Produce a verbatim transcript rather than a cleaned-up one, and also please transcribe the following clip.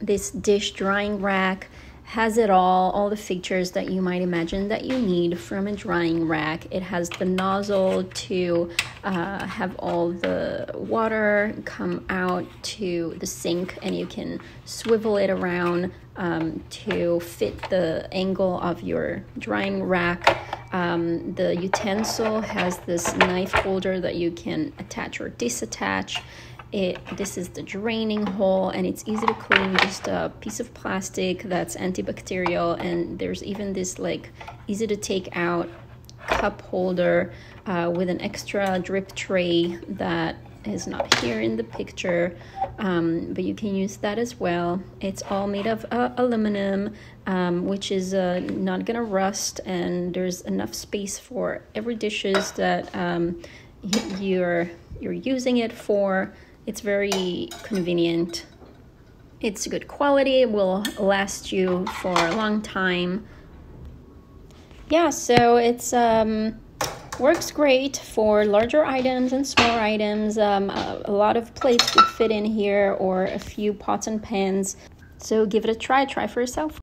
This dish drying rack has it all, all the features that you might imagine that you need from a drying rack. It has the nozzle to uh, have all the water come out to the sink, and you can swivel it around um, to fit the angle of your drying rack. Um, the utensil has this knife holder that you can attach or disattach. It, this is the draining hole, and it's easy to clean, just a piece of plastic that's antibacterial, and there's even this like easy to take out cup holder uh, with an extra drip tray that is not here in the picture, um, but you can use that as well. It's all made of uh, aluminum, um, which is uh, not gonna rust, and there's enough space for every dishes that um, you're you're using it for. It's very convenient. It's good quality. It will last you for a long time. Yeah, so it's um, works great for larger items and smaller items. Um, a, a lot of plates would fit in here, or a few pots and pans. So give it a try. Try for yourself.